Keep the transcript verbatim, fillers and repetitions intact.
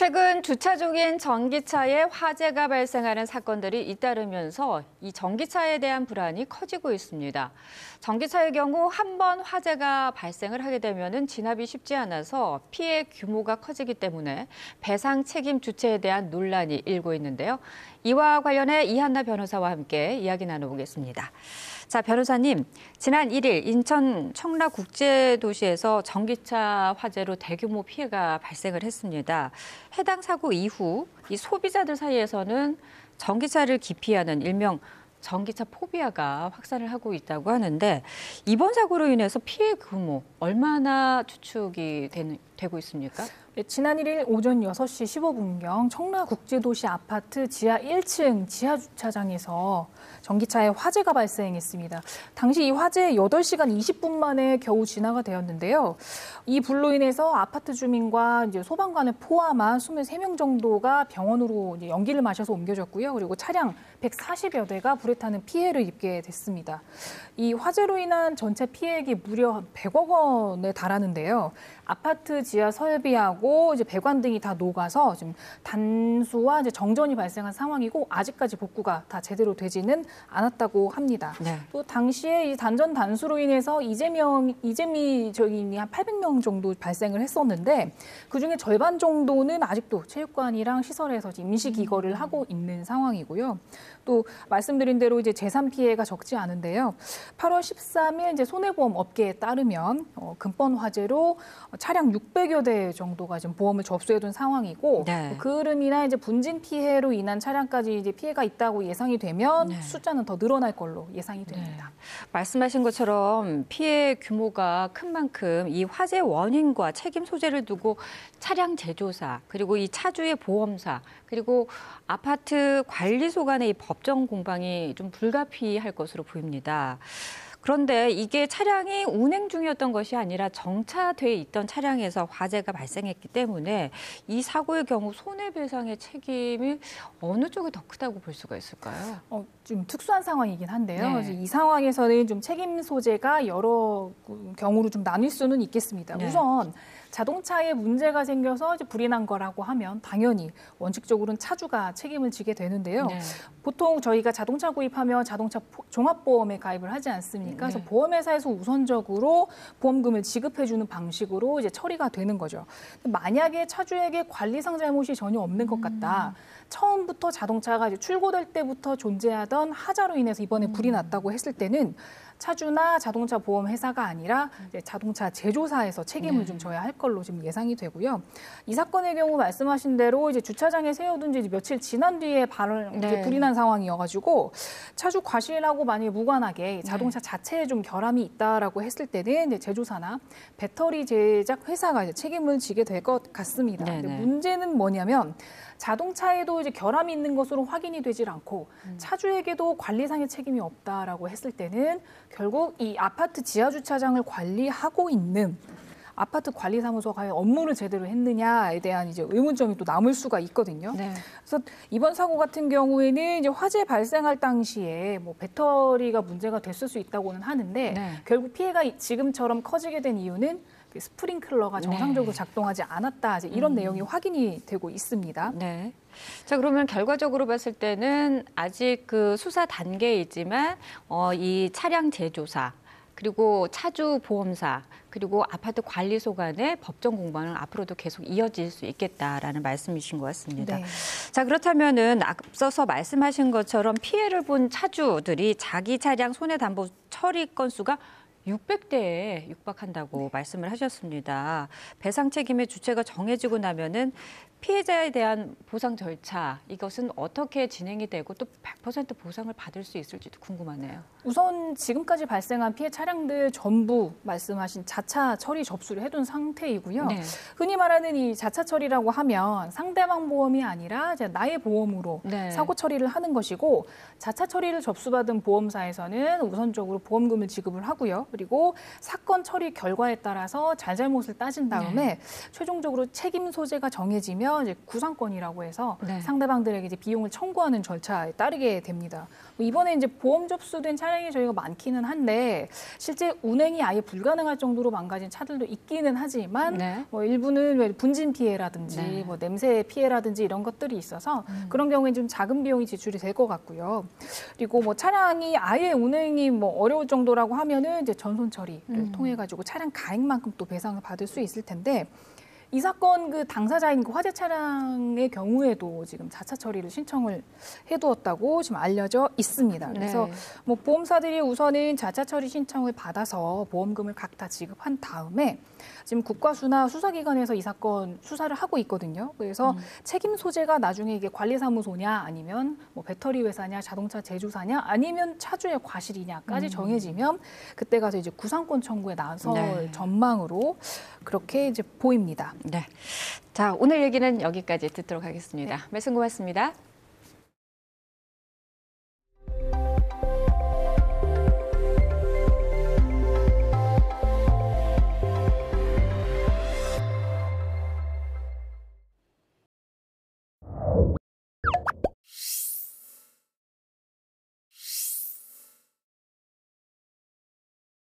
최근 주차 중인 전기차에 화재가 발생하는 사건들이 잇따르면서 이 전기차에 대한 불안이 커지고 있습니다. 전기차의 경우 한 번 화재가 발생을 하게 되면은 진압이 쉽지 않아서 피해 규모가 커지기 때문에 배상 책임 주체에 대한 논란이 일고 있는데요. 이와 관련해 이한나 변호사와 함께 이야기 나눠보겠습니다. 자, 변호사님, 지난 일일 인천 청라국제도시에서 전기차 화재로 대규모 피해가 발생을 했습니다. 해당 사고 이후 이 소비자들 사이에서는 전기차를 기피하는 일명 전기차 포비아가 확산을 하고 있다고 하는데, 이번 사고로 인해서 피해 규모 얼마나 추측이 되는, 되고 있습니까? 네, 지난 일일 오전 여섯 시 십오 분경 청라국제도시 아파트 지하 일 층 지하 주차장에서 전기차에 화재가 발생했습니다. 당시 이 화재에 여덟 시간 이십 분 만에 겨우 진화가 되었는데요. 이 불로 인해서 아파트 주민과 이제 소방관을 포함한 이십삼 명 정도가 병원으로 이제 연기를 마셔서 옮겨졌고요. 그리고 차량 백사십여 대가 불에 타는 피해를 입게 됐습니다. 이 화재로 인한 전체 피해액이 무려 백억 원에 달하는데요. 아파트 지하 설비하고 이제 배관 등이 다 녹아서 지금 단수와 이제 정전이 발생한 상황이고, 아직까지 복구가 다 제대로 되지는 않았다고 합니다. 네. 또 당시에 이 단전 단수로 인해서 이재명, 이재미 저기 한 팔백 명 정도 발생을 했었는데, 그중에 절반 정도는 아직도 체육관이랑 시설에서 임시기거를 하고 있는 상황이고요. 또 말씀드린 대로 이제 재산 피해가 적지 않은데요. 팔월 십삼일 이제 손해보험 업계에 따르면 어, 금번 화재로 차량 육백여 대 정도가 지금 보험을 접수해둔 상황이고, 네. 그 흐름이나 이제 분진 피해로 인한 차량까지 이제 피해가 있다고 예상이 되면 네. 숫자는 더 늘어날 걸로 예상이 됩니다. 네. 말씀하신 것처럼 피해 규모가 큰 만큼 이 화재 원인과 책임 소재를 두고 차량 제조사, 그리고 이 차주의 보험사, 그리고 아파트 관리소 간의 이 법정 공방이 좀 불가피할 것으로 보입니다. 그런데 이게 차량이 운행 중이었던 것이 아니라 정차돼 있던 차량에서 화재가 발생했기 때문에 이 사고의 경우 손해배상의 책임이 어느 쪽이 더 크다고 볼 수가 있을까요? 어, 좀 특수한 상황이긴 한데요. 네. 이 상황에서는 좀 책임 소재가 여러 경우로 좀 나뉠 수는 있겠습니다. 네. 우선 자동차에 문제가 생겨서 이제 불이 난 거라고 하면 당연히 원칙적으로는 차주가 책임을 지게 되는데요. 네. 보통 저희가 자동차 구입하면 자동차 종합보험에 가입을 하지 않습니까? 네. 그래서 보험회사에서 우선적으로 보험금을 지급해주는 방식으로 이제 처리가 되는 거죠. 만약에 차주에게 관리상 잘못이 전혀 없는 것 같다. 음. 처음부터 자동차가 이제 출고될 때부터 존재하던 하자로 인해서 이번에 음. 불이 났다고 했을 때는 차주나 자동차 보험 회사가 아니라 이제 자동차 제조사에서 책임을 네. 좀 져야 할 걸로 지금 예상이 되고요. 이 사건의 경우 말씀하신 대로 이제 주차장에 세워둔 지 이제 며칠 지난 뒤에 발을 네. 이제 불이 난 상황이어가지고 차주 과실하고 만약에 무관하게 자동차 네. 자체에 좀 결함이 있다라고 했을 때는 이제 제조사나 배터리 제작 회사가 이제 책임을 지게 될 것 같습니다. 네. 근데 문제는 뭐냐면, 자동차에도 이제 결함이 있는 것으로 확인이 되질 않고 차주에게도 관리상의 책임이 없다라고 했을 때는 결국 이 아파트 지하 주차장을 관리하고 있는 아파트 관리사무소가 과연 업무를 제대로 했느냐에 대한 이제 의문점이 또 남을 수가 있거든요. 네. 그래서 이번 사고 같은 경우에는 이제 화재 발생할 당시에 뭐 배터리가 문제가 됐을 수 있다고는 하는데 네. 결국 피해가 지금처럼 커지게 된 이유는 스프링클러가 정상적으로 작동하지 않았다, 이제 이런 음. 내용이 확인이 되고 있습니다. 네. 자, 그러면 결과적으로 봤을 때는 아직 그 수사 단계이지만 어, 이 차량 제조사, 그리고 차주 보험사, 그리고 아파트 관리소 간의 법정 공방은 앞으로도 계속 이어질 수 있겠다라는 말씀이신 것 같습니다. 네. 자, 그렇다면은 앞서서 말씀하신 것처럼 피해를 본 차주들이 자기 차량 손해담보 처리 건수가 육백 대에 육박한다고 네. 말씀을 하셨습니다. 배상 책임의 주체가 정해지고 나면은 피해자에 대한 보상 절차, 이것은 어떻게 진행이 되고 또 백 퍼센트 보상을 받을 수 있을지도 궁금하네요. 우선 지금까지 발생한 피해 차량들 전부 말씀하신 자차 처리 접수를 해둔 상태이고요. 네. 흔히 말하는 이 자차 처리라고 하면 상대방 보험이 아니라 이제 나의 보험으로 네. 사고 처리를 하는 것이고, 자차 처리를 접수받은 보험사에서는 우선적으로 보험금을 지급을 하고요. 그리고 사건 처리 결과에 따라서 잘잘못을 따진 다음에 네. 최종적으로 책임 소재가 정해지면 하면 이제 구상권이라고 해서 네. 상대방들에게 이제 비용을 청구하는 절차에 따르게 됩니다. 뭐 이번에 이제 보험 접수된 차량이 저희가 많기는 한데 실제 운행이 아예 불가능할 정도로 망가진 차들도 있기는 하지만 네. 뭐 일부는 분진 피해라든지 네. 뭐 냄새 피해라든지 이런 것들이 있어서 음. 그런 경우에 좀 작은 비용이 지출이 될 것 같고요. 그리고 뭐 차량이 아예 운행이 뭐 어려울 정도라고 하면은 이제 전손 처리를 음. 통해 가지고 차량 가액만큼 또 배상을 받을 수 있을 텐데. 이 사건 그 당사자인 그 화재 차량의 경우에도 지금 자차 처리를 신청을 해두었다고 지금 알려져 있습니다. 그래서 네. 뭐 보험사들이 우선은 자차 처리 신청을 받아서 보험금을 각다 지급한 다음에 지금 국과수나 수사기관에서 이 사건 수사를 하고 있거든요. 그래서 음. 책임 소재가 나중에 이게 관리사무소냐 아니면 뭐 배터리 회사냐 자동차 제조사냐 아니면 차주의 과실이냐까지 음. 정해지면 그때 가서 이제 구상권 청구에 나설 네. 전망으로 그렇게 이제 보입니다. 네. 자, 오늘 얘기는 여기까지 듣도록 하겠습니다. 네. 말씀 고맙습니다.